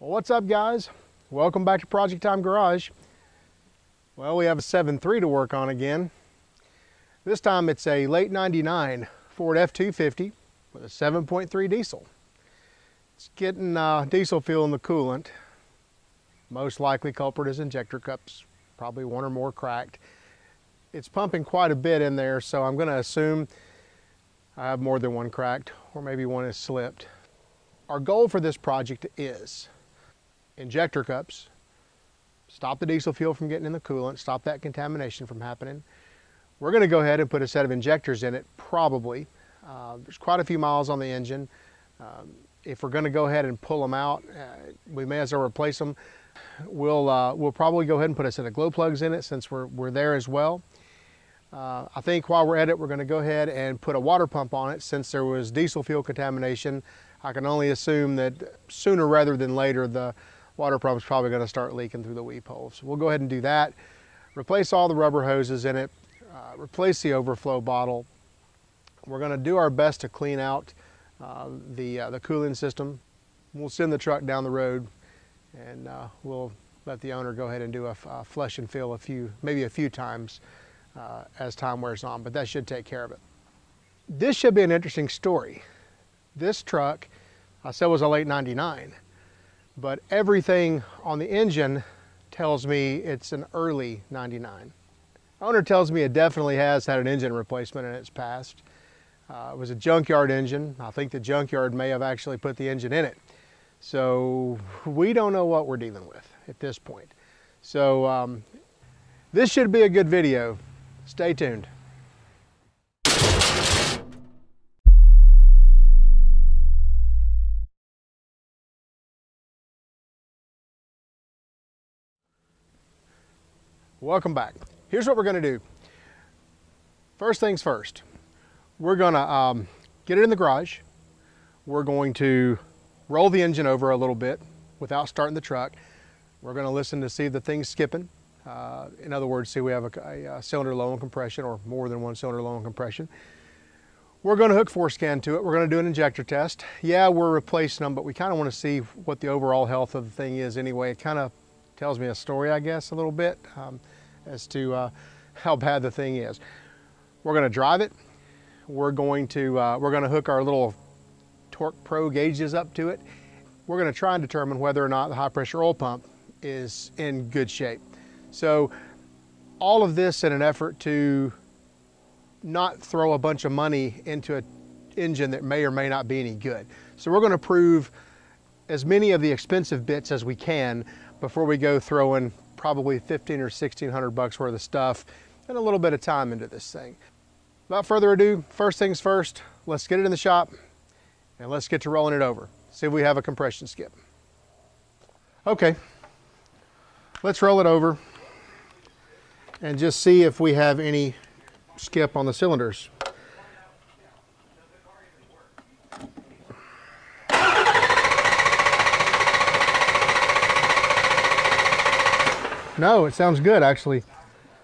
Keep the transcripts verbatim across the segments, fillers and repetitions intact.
Well, what's up, guys? Welcome back to Project Time Garage. Well, we have a seven three to work on again. This time it's a late ninety-nine Ford F two fifty with a seven point three diesel. It's getting uh, diesel fuel in the coolant. Most likely culprit is injector cups, probably one or more cracked. It's pumping quite a bit in there, so I'm gonna assume I have more than one cracked, or maybe one has slipped. Our goal for this project is injector cups, stop the diesel fuel from getting in the coolant, stop that contamination from happening. We're gonna go ahead and put a set of injectors in it, probably. Uh, there's quite a few miles on the engine. Um, if we're gonna go ahead and pull them out, uh, we may as well replace them. We'll, uh, we'll probably go ahead and put a set of glow plugs in it since we're, we're there as well. Uh, I think while we're at it, we're gonna go ahead and put a water pump on it since there was diesel fuel contamination. I can only assume that sooner rather than later, the water pump's probably gonna start leaking through the weep hole. So we'll go ahead and do that. Replace all the rubber hoses in it, uh, replace the overflow bottle. We're gonna do our best to clean out uh, the, uh, the cooling system. We'll send the truck down the road and uh, we'll let the owner go ahead and do a, a flush and fill a few, maybe a few times uh, as time wears on, but that should take care of it. This should be an interesting story. This truck, I said, was a late ninety-nine, but everything on the engine tells me it's an early ninety-nine. Owner tells me it definitely has had an engine replacement in its past. Uh, it was a junkyard engine. I think the junkyard may have actually put the engine in it. So we don't know what we're dealing with at this point. So um, this should be a good video. Stay tuned. Welcome back. Here's what we're gonna do. First things first, we're gonna um, get it in the garage. We're going to roll the engine over a little bit without starting the truck. We're gonna listen to see the thing's skipping. Uh, in other words, see we have a, a, a cylinder low on compression or more than one cylinder low on compression. We're gonna hook Forscan to it. We're gonna do an injector test. Yeah, we're replacing them, but we kinda wanna see what the overall health of the thing is anyway. It kinda tells me a story, I guess, a little bit um, as to uh, how bad the thing is. We're going to drive it. We're going to uh, we're going to hook our little torque pro gauges up to it. We're going to try and determine whether or not the high pressure oil pump is in good shape. So all of this in an effort to not throw a bunch of money into an engine that may or may not be any good. So we're going to prove as many of the expensive bits as we can before we go throwing probably fifteen or sixteen hundred bucks worth of stuff and a little bit of time into this thing. Without further ado, first things first, let's get it in the shop and let's get to rolling it over. See if we have a compression skip. Okay, let's roll it over and just see if we have any skip on the cylinders. No, it sounds good, actually.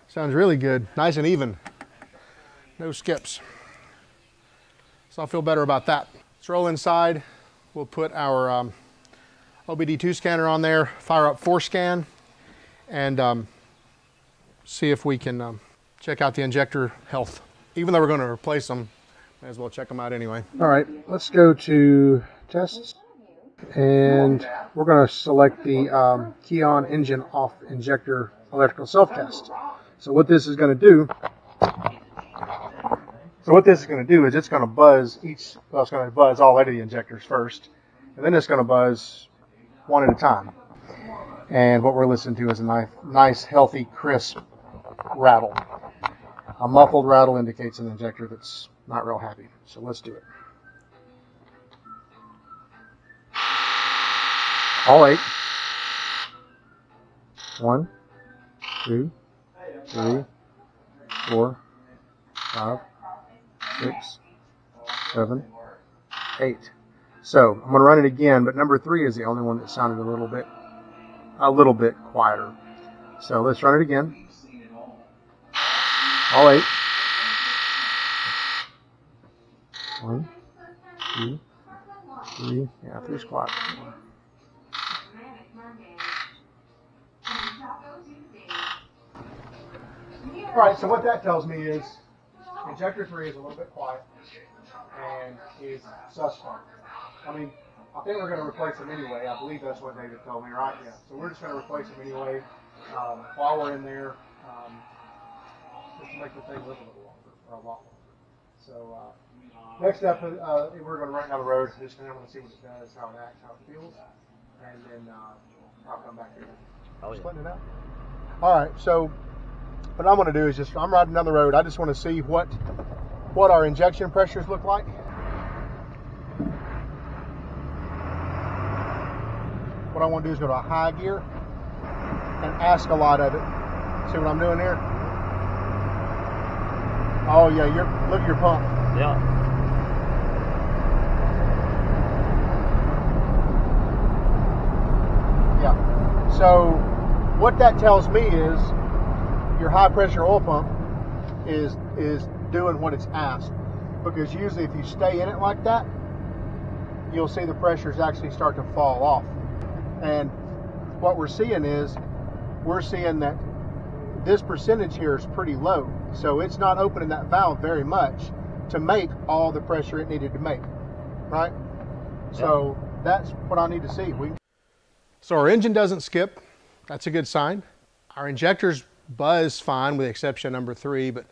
Sounds really good. Nice and even. No skips. So I'll feel better about that. Let's roll inside. We'll put our um, O B D two scanner on there, fire up Forscan, and um, see if we can um, check out the injector health. Even though we're going to replace them, may as well check them out anyway. All right, let's go to tests. And we're going to select the um, Keon engine off injector electrical self-test. So what this is going to do, so what this is going to do is it's going to buzz each, well, it's going to buzz all eight of the injectors first, and then it's going to buzz one at a time. And what we're listening to is a nice, nice, healthy, crisp rattle. A muffled rattle indicates an injector that's not real happy. So let's do it. All eight. One, two, three, four, five, six, seven, eight. So I'm gonna run it again, but number three is the only one that sounded a little bit, a little bit quieter. So let's run it again. All eight. One, two, three. Yeah, three's quiet. All right, so what that tells me is injector three is a little bit quiet and is suspect. I mean, I think we're going to replace them anyway. I believe that's what David told me, right? Yeah. So we're just going to replace them anyway um, while we're in there, um, just to make the thing live a little longer, or a lot longer. So uh, next up, uh, we're going to run down the road just kind of want to see what it does, how it acts, how it feels, and then uh, I'll come back here. Oh, yeah. Splitting it up. All right. So what I'm going to do is just I'm riding down the road. I just want to see what what our injection pressures look like. What I want to do is go to a high gear and ask a lot of it. See what I'm doing here? Oh yeah, you're, look at your pump. Yeah. Yeah. So what that tells me is your high pressure oil pump is is doing what it's asked. Because usually if you stay in it like that, you'll see the pressures actually start to fall off. And what we're seeing is we're seeing that this percentage here is pretty low. So it's not opening that valve very much to make all the pressure it needed to make, right? Yeah. So that's what I need to see. We... So our engine doesn't skip. That's a good sign. Our injectors buzz fine with the exception of number three, but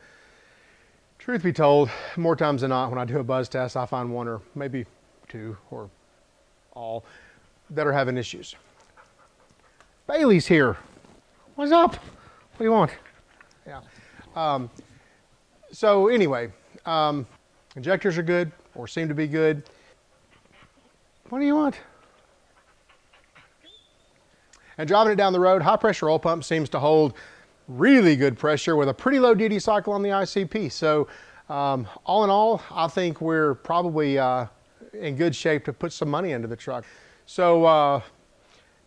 truth be told, more times than not, when I do a buzz test, I find one or maybe two or all that are having issues. Bailey's here. What's up? What do you want? Yeah. Um, so anyway, um, injectors are good or seem to be good. What do you want? And driving it down the road, high pressure oil pump seems to hold really good pressure with a pretty low duty cycle on the I C P. So um, all in all, I think we're probably uh, in good shape to put some money into the truck. So uh,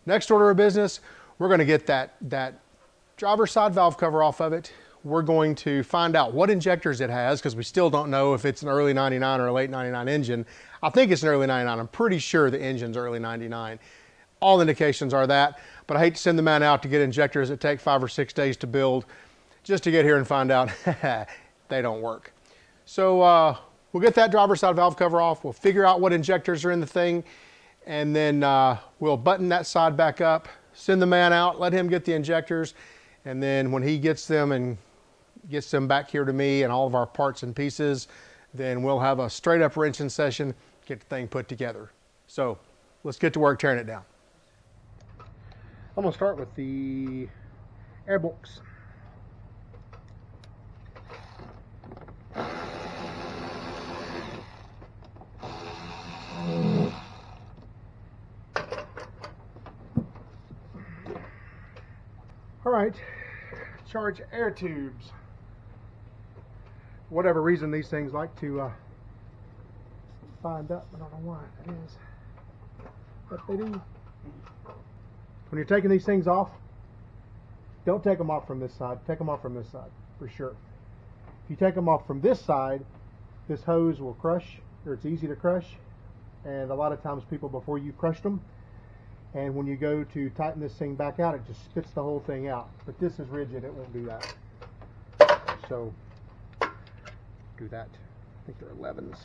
next order of business, we're going to get that, that driver's side valve cover off of it. We're going to find out what injectors it has because we still don't know if it's an early ninety-nine or a late ninety-nine engine. I think it's an early ninety-nine. I'm pretty sure the engine's early ninety-nine. All indications are that, but I hate to send the man out to get injectors that take five or six days to build just to get here and find out they don't work. So uh, we'll get that driver's side valve cover off. We'll figure out what injectors are in the thing. And then uh, we'll button that side back up, send the man out, let him get the injectors. And then when he gets them and gets them back here to me and all of our parts and pieces, then we'll have a straight up wrenching session, get the thing put together. So let's get to work tearing it down. I'm gonna start with the air box. All right, charge air tubes. Whatever reason these things like to uh, bind up, I don't know why that is, but they do. When you're taking these things off, don't take them off from this side. Take them off from this side, for sure. If you take them off from this side, this hose will crush, or it's easy to crush. And a lot of times people, before you crush them, and when you go to tighten this thing back out, it just spits the whole thing out. But this is rigid, it won't do that. So, do that. I think they're elevens.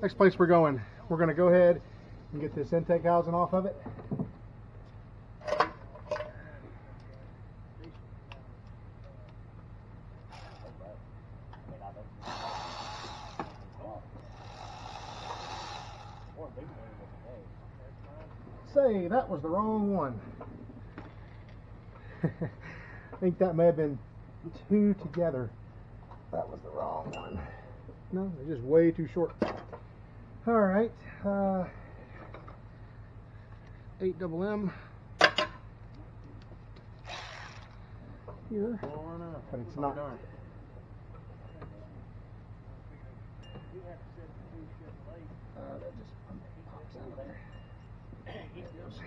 Next place we're going, we're going to go ahead and get this intake housing off of it. say that was the wrong one. I think that may have been two together. That was the wrong one. No, they're just way too short. All right, uh, eight double M here, but it's not. Uh, that just pops out of there. There it goes.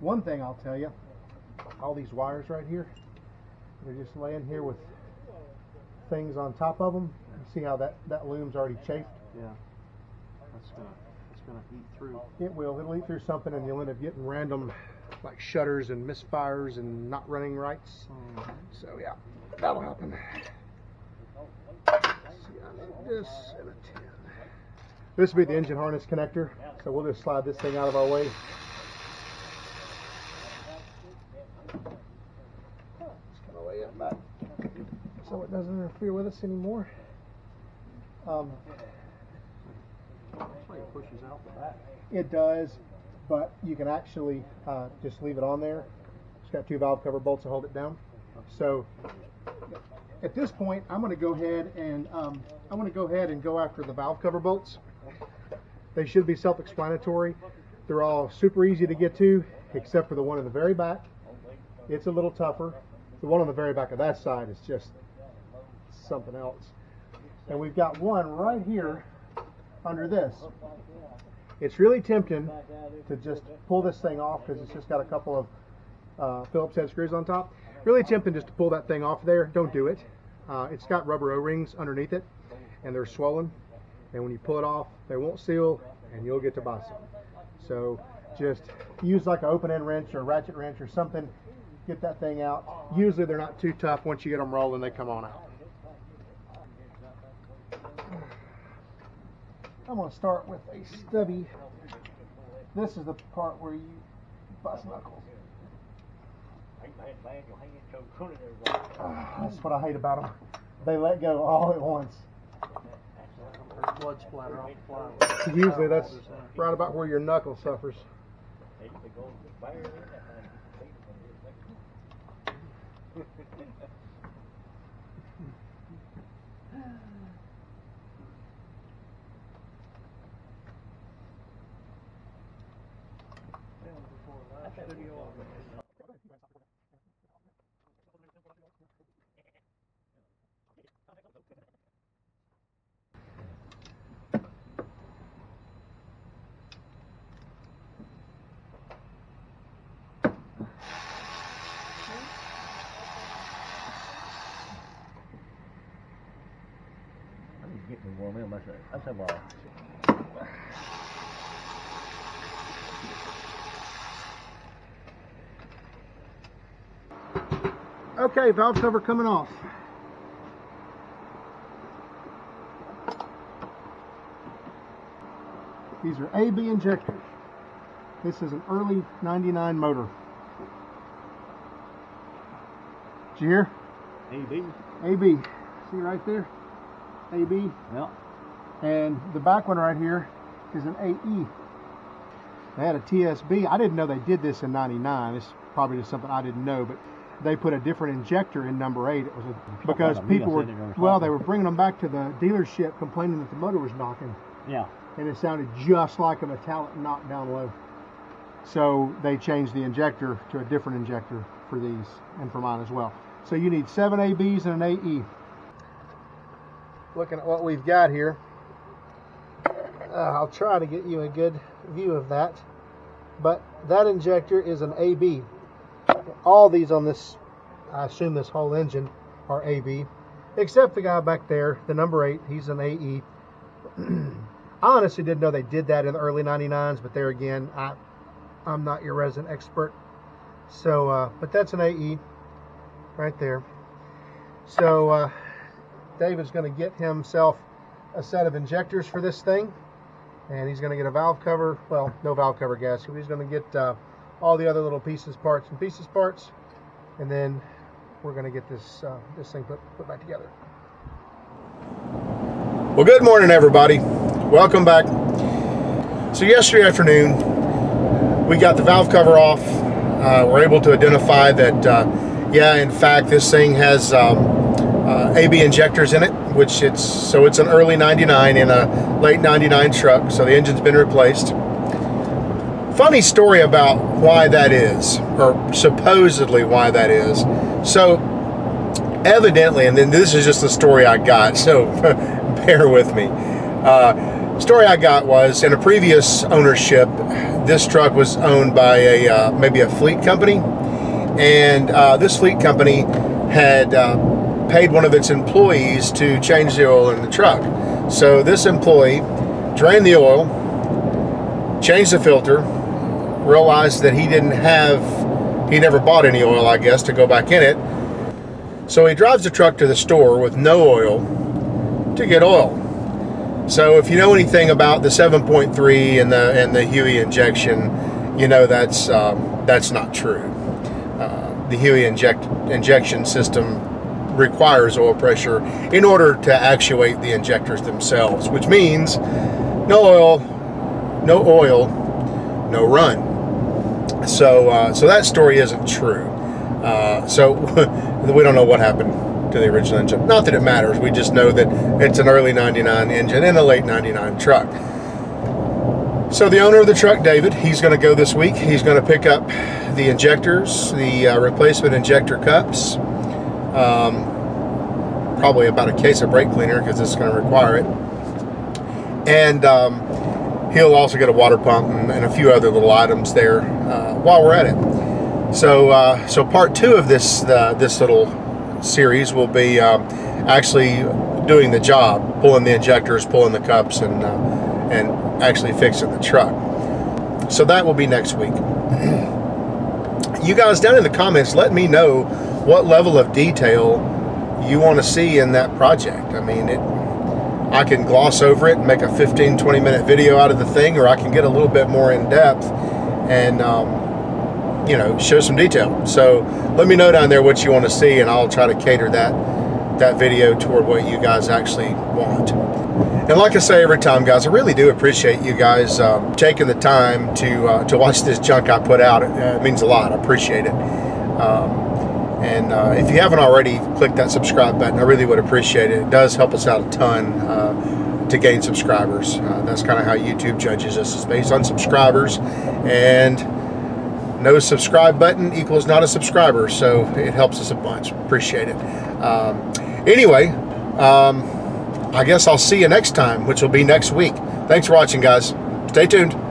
One thing I'll tell you, all these wires right here, they're just laying here with things on top of them. You see how that, that loom's already chafed? Yeah. That's gonna, that's gonna eat through. It will. It'll eat through something and you'll end up getting random like shutters and misfires and not running rights. Mm-hmm. So yeah, that'll happen. This and a ten. This will be the engine harness connector, so we'll just slide this thing out of our way. It's kind of way up back, so it doesn't interfere with us anymore. Um, it pushes out the back. It does, but you can actually uh, just leave it on there. It's got two valve cover bolts to hold it down. So at this point, I'm going to go ahead and um, I'm going to go ahead and go after the valve cover bolts. They should be self-explanatory. They're all super easy to get to, except for the one in the very back. It's a little tougher. The one on the very back of that side is just something else. And we've got one right here under this. It's really tempting to just pull this thing off because it's just got a couple of uh, Phillips head screws on top. Really tempting just to pull that thing off there. Don't do it. Uh, it's got rubber O-rings underneath it, and they're swollen. And when you pull it off, they won't seal, and you'll get to buy some. So just use like an open-end wrench or a ratchet wrench or something. Get that thing out. Usually they're not too tough. Once you get them rolling, they come on out. I'm going to start with a stubby. This is the part where you bust knuckles. Uh, that's what I hate about them. They let go all at once. Blood splatter off the fly. Usually that's right about where your knuckle suffers. That's a ball. Okay, valve cover coming off. These are A B injectors. This is an early ninety-nine motor. Did you hear? A B. A B. See right there? A B. Yep. And the back one right here is an A E. They had a T S B. I didn't know they did this in ninety-nine. It's probably just something I didn't know, but they put a different injector in number eight. It was a, because people were, well, they were bringing them back to the dealership complaining that the motor was knocking. Yeah. And it sounded just like a metallic knock down low. So they changed the injector to a different injector for these and for mine as well. So you need seven A Bs and an A E. Looking at what we've got here. Uh, I'll try to get you a good view of that, but that injector is an A B. All these on this, I assume this whole engine, are A B, except the guy back there, the number eight, he's an A E. I honestly didn't know they did that in the early ninety-nines, but there again, I, I'm not your resident expert. So, uh, but that's an A E right there. So uh, David's going to get himself a set of injectors for this thing. And he's going to get a valve cover, well, no valve cover gasket. He's going to get uh, all the other little pieces, parts, and pieces, parts, and then we're going to get this uh, this thing put, put back together. Well, good morning, everybody. Welcome back. So yesterday afternoon, we got the valve cover off. Uh, we're able to identify that, uh, yeah, in fact, this thing has um, uh, A B injectors in it, which it's, so it's an early ninety-nine in a late ninety-nine truck, so the engine's been replaced. Funny story about why that is, or supposedly why that is. So evidently, and then this is just the story I got, so bear with me. Uh, story I got was, in a previous ownership, this truck was owned by a uh, maybe a fleet company, and uh, this fleet company had uh, paid one of its employees to change the oil in the truck. So this employee drained the oil, changed the filter, realized that he didn't have, he never bought any oil, I guess, to go back in it. So he drives the truck to the store with no oil to get oil. So if you know anything about the seven point three and the and the HEUI injection, you know that's um, that's not true. Uh, the HEUI inject injection system requires oil pressure in order to actuate the injectors themselves, which means no oil, no oil, no run. So uh, so that story isn't true. Uh, so we don't know what happened to the original engine. Not that it matters, we just know that it's an early ninety-nine engine and a late ninety-nine truck. So the owner of the truck, David, he's going to go this week. He's going to pick up the injectors, the uh, replacement injector cups, um, probably about a case of brake cleaner because it's going to require it, and um, he'll also get a water pump and, and a few other little items there uh, while we're at it. So uh, so part two of this uh, this little series will be um, actually doing the job, pulling the injectors, pulling the cups, and uh, and actually fixing the truck. So that will be next week. You guys down in the comments, let me know what level of detail you want to see in that project. I mean, it, I can gloss over it and make a fifteen to twenty minute video out of the thing, or I can get a little bit more in depth and um, you know, show some detail. So let me know down there what you want to see, and I'll try to cater that that video toward what you guys actually want. And like I say every time, guys, I really do appreciate you guys um, taking the time to uh, to watch this junk I put out. It, uh, it means a lot. I appreciate it. Um, and uh, if you haven't already, click that subscribe button. I really would appreciate it. It does help us out a ton uh, to gain subscribers. Uh, that's kind of how YouTube judges us, is based on subscribers, and no subscribe button equals not a subscriber, so it helps us a bunch. Appreciate it. Um, anyway, um, I guess I'll see you next time, which will be next week. Thanks for watching, guys. Stay tuned.